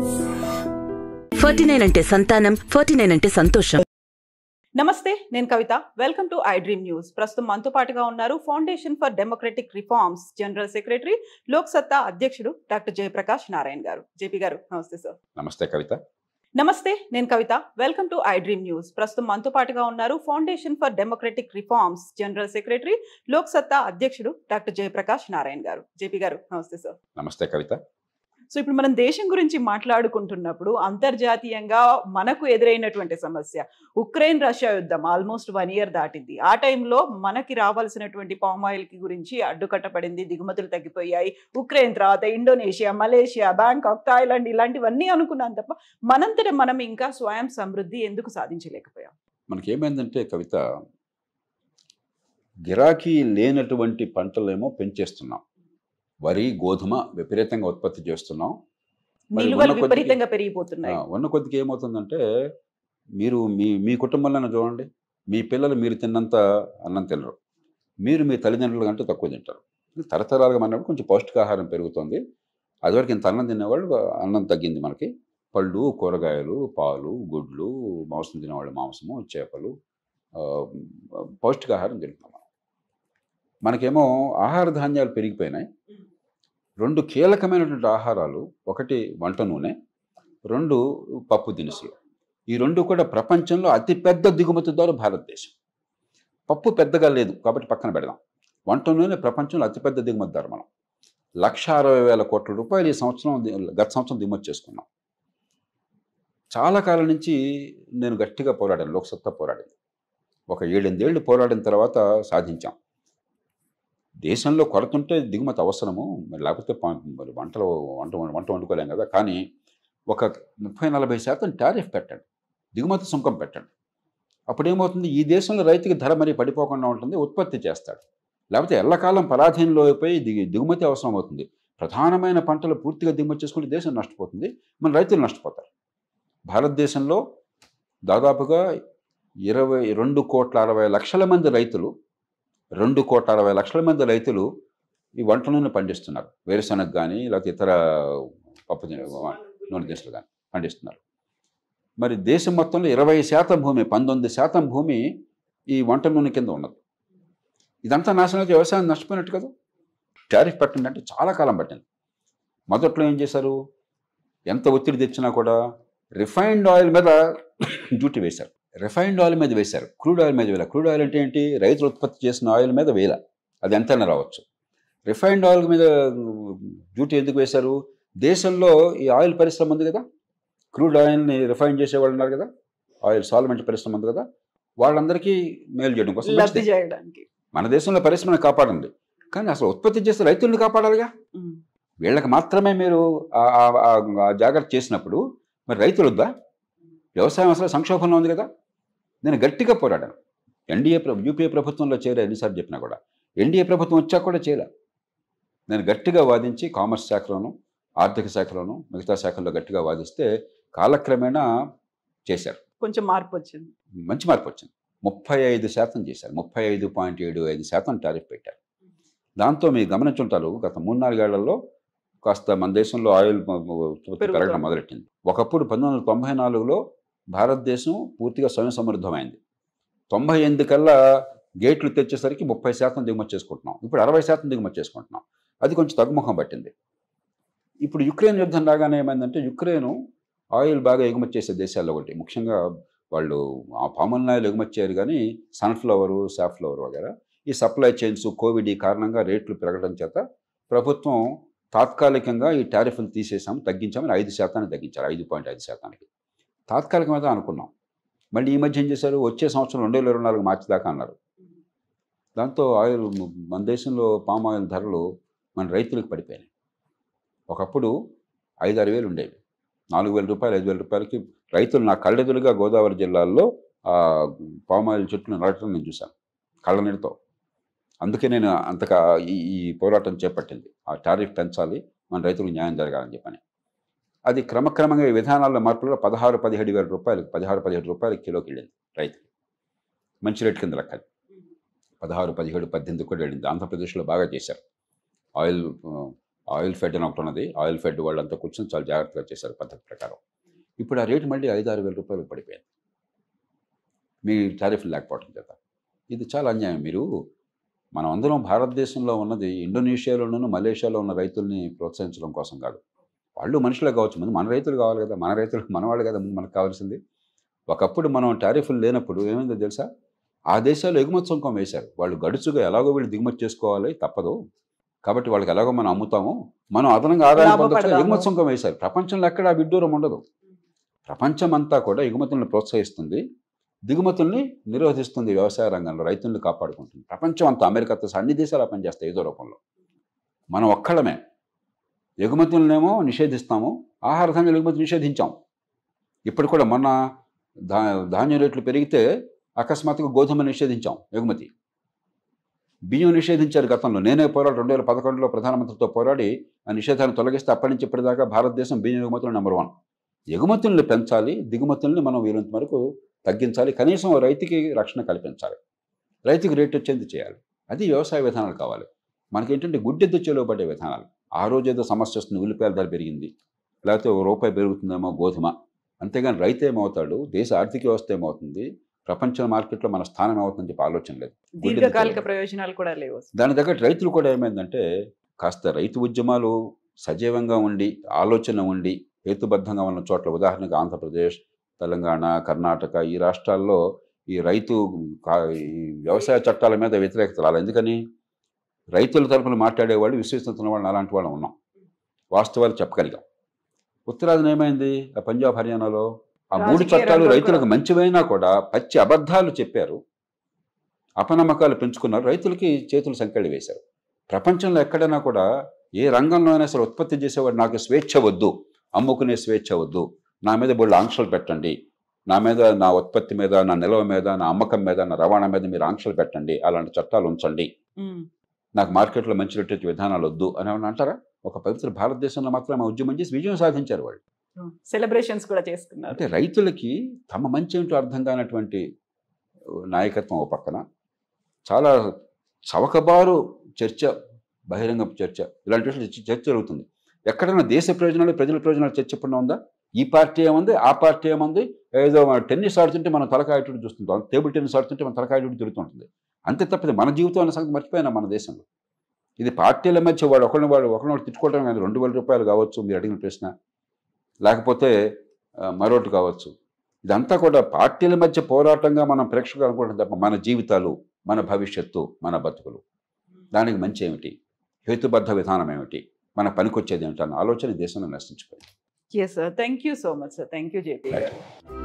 49 ante santanam, 49 ante santosham. Namaste, Nen Kavita. Welcome to I Dream News. Prasthamanto Naru Foundation for Democratic Reforms General Secretary, Lok Satta Adhyakshudu Dr. Jayaprakash Narayan Garu. JP Garu, namaste sir. Namaste Kavita. Namaste, Nen Kavita. Welcome to I Dream News. Prasthamanto Naru Foundation for Democratic Reforms General Secretary, Lok Satta Adhyakshudu Dr. Jayaprakash Narayan Garu. JP Garu, namaste sir. Namaste Kavita. So, ఇప్పుడు మనం దేశం గురించి మాట్లాడుకుంటున్నప్పుడు అంతర్జాతీయంగా మనకు ఎదురైనటువంటి సమస్య Ukraine Russia యుద్ధం almost 1 year దాటింది. ఆ టైంలో మనకి రావాల్సినటువంటి పామ్ ఆయిల్ కి గురించి అడ్డుకట్టపడింది, దిగుమతులు తగ్గిపోయాయి. ఉక్రెయిన్ తర్వాత ఇండోనేషియా, మలేషియా, బ్యాంకాక్, థాయిలాండ్ ఇలాంటివన్నీ అనుకున్నాం తప్ప మనంతట మనం ఇంకా స్వయం సమృద్ధి ఎందుకు సాధించలేకపోయాం? మనకి ఏమైందంటే కవిత, గిరాకీ లేనటువంటి పంటలేమో పెంచేస్తున్నాం. వరి, గోధుమ విపరీతంగా ఉత్పత్తి చేస్తున్నాం, ఉన్న కొద్దికి ఏమవుతుందంటే మీరు మీ కుటుంబంలో చూడండి, మీ పిల్లలు మీరు తిన్నంత అన్నం తినరు, మీరు మీ తల్లిదండ్రుల కంటే తక్కువ తింటారు. తరతరాలుగా మనప్పుడు కొంచెం పౌష్టికాహారం పెరుగుతుంది. అదివరకు ఇంత అన్నం తినేవాళ్ళు, అన్నం తగ్గింది మనకి. పళ్ళు, కూరగాయలు, పాలు, గుడ్లు, మాంసం తినేవాళ్ళు మాంసము, చేపలు, పౌష్టికాహారం తింటున్నాం. మనకేమో ఆహార ధాన్యాలు పెరిగిపోయినాయి. 2 కీలకమైనటువంటి ఆహారాలు, ఒకటి వంట నూనె, 2 పప్పు దినుసులు. ఈ 2 కూడా ప్రపంచంలో అతిపెద్ద దిగుమతిదారు భారతదేశం. పప్పు పెద్దగా లేదు కాబట్టి పక్కన పెడదాం. వంట నూనె ప్రపంచంలో అతిపెద్ద దిగుమతిదారు మనం. 1,60,000 కోట్ల రూపాయలు ఈ సంవత్సరం, గత సంవత్సరం దిగుమతి చేసుకున్నాం. చాలా కాలం నుంచి నేను గట్టిగా పోరాడాను, లోక్ సత్తా పోరాడాను. ఒక 7-8 ఏళ్ళు పోరాడిన తర్వాత సాధించాం. దేశంలో కొరతుంటే దిగుమతి అవసరము, మరి లేకపోతే మరి వంట వండుకోలేం కదా. కానీ ఒక 30-40% టారిఫ్ పెట్టండి, దిగుమతి సుంకం పెట్టండి. అప్పుడేమవుతుంది, ఈ దేశంలో రైతుకి ధర మరీ పడిపోకుండా ఉంటుంది, ఉత్పత్తి చేస్తాడు. లేకపోతే ఎల్లకాలం పరాధీనంలో అయిపోయి దిగుమతి అవసరం అవుతుంది. ప్రధానమైన పంటలు పూర్తిగా దిగుమతి చేసుకుంటే దేశం నష్టపోతుంది, మన రైతులు నష్టపోతారు. భారతదేశంలో దాదాపుగా 22,60,00,000 మంది రైతులు, 2,60,00,000 మంది రైతులు ఈ వంట నూనె పండిస్తున్నారు. వేరుశనగ కానీ, లేకపోతే ఇతర పప్పు నూనె దినుసులు కానీ పండిస్తున్నారు. మరి దేశం మొత్తంలో 20% భూమి, 19% భూమి ఈ వంట నూనె కింద ఉన్నది. ఇదంతా నాశనం అయితే వ్యవసాయం నష్టపోయినట్టు కదా. టారిఫ్ పట్టింది అంటే చాలా కాలం పట్టింది. మొదట్లో ఏం చేశారు, ఎంత ఒత్తిడి తెచ్చినా కూడా రిఫైన్డ్ ఆయిల్ మీద డ్యూటీ వేశారు. రిఫైన్డ్ ఆయిల్ మీద వేశారు, క్రూడ్ ఆయిల్ మీద వేయాలి. క్రూడ్ ఆయిల్ అంటే ఏంటి, రైతులు ఉత్పత్తి చేసిన ఆయిల్ మీద వేయాలి, అది ఎంతైనా రావచ్చు. రిఫైన్డ్ ఆయిల్ మీద డ్యూటీ ఎందుకు వేశారు, దేశంలో ఈ ఆయిల్ పరిశ్రమ ఉంది కదా, క్రూడ్ ఆయిల్ని రిఫైన్ చేసేవాళ్ళు ఉన్నారు కదా, ఆయిల్ సాల్వెంట్ పరిశ్రమ ఉంది కదా, వాళ్ళందరికీ మేలు చేయడం కోసం. మన దేశంలో పరిశ్రమను కాపాడండి, కానీ అసలు ఉత్పత్తి చేసే రైతుల్ని కాపాడాలిగా. వీళ్ళకి మాత్రమే మీరు జాగ్రత్త చేసినప్పుడు మరి రైతులు వద్దా? వ్యవసాయం అసలు సంక్షోభంలో ఉంది కదా. నేను గట్టిగా పోరాడాను. యూపీఏ ప్రభుత్వంలో చేరా, ఎన్నిసార్లు చెప్పినా కూడా, ఎన్డీఏ ప్రభుత్వం వచ్చాక కూడా చేరా. నేను గట్టిగా వాదించి కామర్స్ శాఖలోను, ఆర్థిక శాఖలోను, మిగతా శాఖల్లో గట్టిగా వాదిస్తే కాలక్రమేణా చేశారు. కొంచెం మార్పు వచ్చింది, మంచి మార్పు వచ్చింది. 35% చేశారు, 35.75% టారిఫ్ పెట్టారు. దాంతో మీరు గమనించుంటారు, గత 3-4 ఏళ్లలో కాస్త మన దేశంలో ఆయిల్ పెరగడం మొదలెట్టింది. ఒకప్పుడు 1994లో భారతదేశం పూర్తిగా స్వయం సమృద్ధమైంది. 98 కల్లా గేట్లు తెచ్చేసరికి 30% దిగుమతి చేసుకుంటున్నాం, ఇప్పుడు 60% దిగుమతి చేసుకుంటున్నాం. అది కొంచెం తగ్గుముఖం పట్టింది. ఇప్పుడు యుక్రెయిన్ యుద్ధం రాగానే ఏమైందంటే, యుక్రెయిన్ ఆయిల్ బాగా ఎగుమతి చేసే దేశాల్లో ఒకటి. ముఖ్యంగా వాళ్ళు ఆ పామల్ ఆయిల్ ఎగుమతి చేయరు, కానీ సన్ఫ్లవరు, సాఫ్లవర్ వగేరా ఈ సప్లై చైన్స్ కోవిడ్ ఈ కారణంగా రేట్లు పెరగడం చేత ప్రభుత్వం తాత్కాలికంగా ఈ టారిఫ్లు తీసేసాము, తగ్గించామని 5% తగ్గించారు, 5.5%. తాత్కాలికమైతే అనుకున్నాం. మళ్ళీ ఈ మధ్య ఏం చేశారు, వచ్చే సంవత్సరం 2024 మార్చి దాకా అన్నారు. దాంతో ఆయిల్ మన దేశంలో పామ్ ఆయిల్ ధరలు మన రైతులకు పడిపోయినాయి. ఒకప్పుడు 5-6 వేలు ఉండేవి, 4,000 రూపాయలు, 5,000 రూపాయలకి రైతులు, నా కళ్ళెదురుగా గోదావరి జిల్లాల్లో ఆ పామ్ ఆయిల్ చెట్లు నడటం నేను చూశాను కళ్ళ నీళ్ళతో. అందుకే నేను అంతగా ఈ పోరాటం చేపట్టింది, ఆ టారిఫ్ పెంచాలి, మన రైతులకు న్యాయం జరగాలని చెప్పని. అది క్రమక్రమంగా ఈ విధానాల్లో మార్పులో 16-17 వేల రూపాయలు, 16-17 రూపాయలు కిలోకి వెళ్ళింది రైతుకి, మంచి రేటు కింద లెక్కది. 16, 17, 18 కూడా వెళ్ళింది. ఆంధ్రప్రదేశ్లో బాగా చేశారు. Oil oil fed and octonadi, oil fed world and the Kuchan Chal Jayaprakash Chesar Pathak Prakaro. You put a rate multi either will repel Padipan. Me tariff lack pot in Jata. If the Chalanya Miru Manandano Bharadesumla on the Indonesia on Malaysia on the Raituni Procent from Kosangado. All do Manshla Gauchman, Manaratal Galaga, the Manaratal Manavalaga, the Manakavasindi, Wakaput Mano tariff Lena Pudu, the Delsa. Adesa Legmatson Commissaire, while Gadsuga, Alago will dig much chescoale, Tapado, Cabat Valgalago and Amutamo, Mano Adananga, Legmatson Commissaire, Prapancha Lakara Vidur Mondado, Prapancha Manta Coda, Igmatan process Tundi, Digmatuni, Nero Histon the Yosa and right in the Kapar Continent, Prapancha, America, the Sandi Sarapan just Edorapolo, Mano Kalame, Yegmatun Lemo, Nishedistamo, Aharthan Legmat Nishedincham. You put a mana, Daniel Perite. అకస్మాత్తుగా గోధుమ నిషేధించాం ఎగుమతి బియ్యం నిషేధించారు గతంలో నేనే పోరాడి 2011లో ప్రధానమంత్రితో పోరాడి ఆ నిషేధాన్ని తొలగిస్తే అప్పటి నుంచి ఇప్పటిదాకా భారతదేశం బియ్యం ఎగుమతులు నంబర్ 1 ఎగుమతులను పెంచాలి దిగుమతులను మనం వీలంత వరకు తగ్గించాలి కనీసం రైతుకి రక్షణ కల్పించాలి రైతుకి రేట్ వచ్చేంది చేయాలి అది వ్యవసాయ విధానాలు కావాలి మనకి ఏంటంటే గుడ్డెద్దు చెలోబడే విధానాలు ఆ రోజు ఏదో సమస్య వస్తుంది ఉల్లిపాయల ధర పెరిగింది లేకపోతే రూపాయి పెరుగుతుందేమో గోధుమ అంతేగాని రైతే ఏమవుతాడు దేశ ఆర్థిక వ్యవస్థ ఏమవుతుంది Prapancha market lo mana sthanam avutundi aalochana ledu. Deerghakalika prayojanalu kuda levu. Dani daggara raithulu kuda emendante kaasta raitu udhyamalu sajevanga undi aalochana undi hetubaddhanga unna chotla udaharaniki Andhra Pradesh, Telangana, Karnataka ee rashtrallo ee raitu vyavasaya chattala meeda vyatirekata raali endukani raithula tarafuna maatlaade vallu vishwesthunna vallu alaanti vallu unnam. Vastavalu cheppagaliga. Uttaradina emaindi aa Punjab Haryana lo ఆ మూడు చట్టాలు రైతులకు మంచివైనా కూడా పచ్చి అబద్ధాలు చెప్పారు అపనమ్మకాలు పెంచుకున్నారు రైతులకి చేతులు సంకెళ్ళి వేశారు ప్రపంచంలో ఎక్కడైనా కూడా ఏ రంగంలో అయినా సరే ఉత్పత్తి చేసేవాడు నాకు స్వేచ్ఛ వద్దు అమ్ముకునే స్వేచ్ఛ వద్దు నా మీద బోల్డ్ ఆంక్షలు పెట్టండి నా మీద నా ఉత్పత్తి మీద నా నిల్వ మీద నా అమ్మకం మీద నా రవాణా మీద మీరు ఆంక్షలు పెట్టండి అలాంటి చట్టాలు ఉంచండి నాకు మార్కెట్లో మంచి రేటు విధానాలు వద్దు అని అంటారా ఒక పవిత్ర భారతదేశంలో మాత్రమే ఉద్యమం చేసి విజయం సాధించారు వాళ్ళు సెలబ్రేషన్స్ కూడా చేసుకున్నారు అంటే రైతులకి తమ మంచి ఏంటో అర్థం కానటువంటి నాయకత్వం ఒక పక్కన చాలా చవకబారు చర్చ బహిరంగ చర్చ ఇలాంటి చర్చ జరుగుతుంది ఎక్కడైనా దేశ ప్రయోజనాలు ప్రజల ప్రయోజనాలు చర్చ ఎప్పుడన్నా ఉందా ఈ పార్టీ ఏముంది ఆ పార్టీ ఏముంది ఏదో మనం టెన్నిస్ ఆడుతుంటే మనం తలకాయటూడు చూస్తుంటాం టేబుల్ టెన్నిస్ ఆడుతుంటే మనం తలకాయటూడు తిరుగుతుంటుంది అంతే తప్పది మన జీవితం అనే సంగతి మర్చిపోయినా మన దేశంలో ఇది పార్టీల మధ్య వాళ్ళు ఒకరినొకరు తిట్టుకోవడం కానీ 2000 రూపాయలు కావచ్చు మీరు అడిగిన ప్రశ్న లేకపోతే మరొకటి కావచ్చు ఇదంతా కూడా పార్టీల మధ్య పోరాటంగా మనం ప్రేక్షకులు అనుకుంటాం తప్ప మన జీవితాలు మన భవిష్యత్తు మన బతుకులు దానికి మంచి ఏమిటి హేతుబద్ధ విధానం ఏమిటి మన పనికొచ్చేది ఏమిటి అన్న ఆలోచన దేశంలో నశించిపోయింది. Yes sir, thank you so much sir, thank you JP.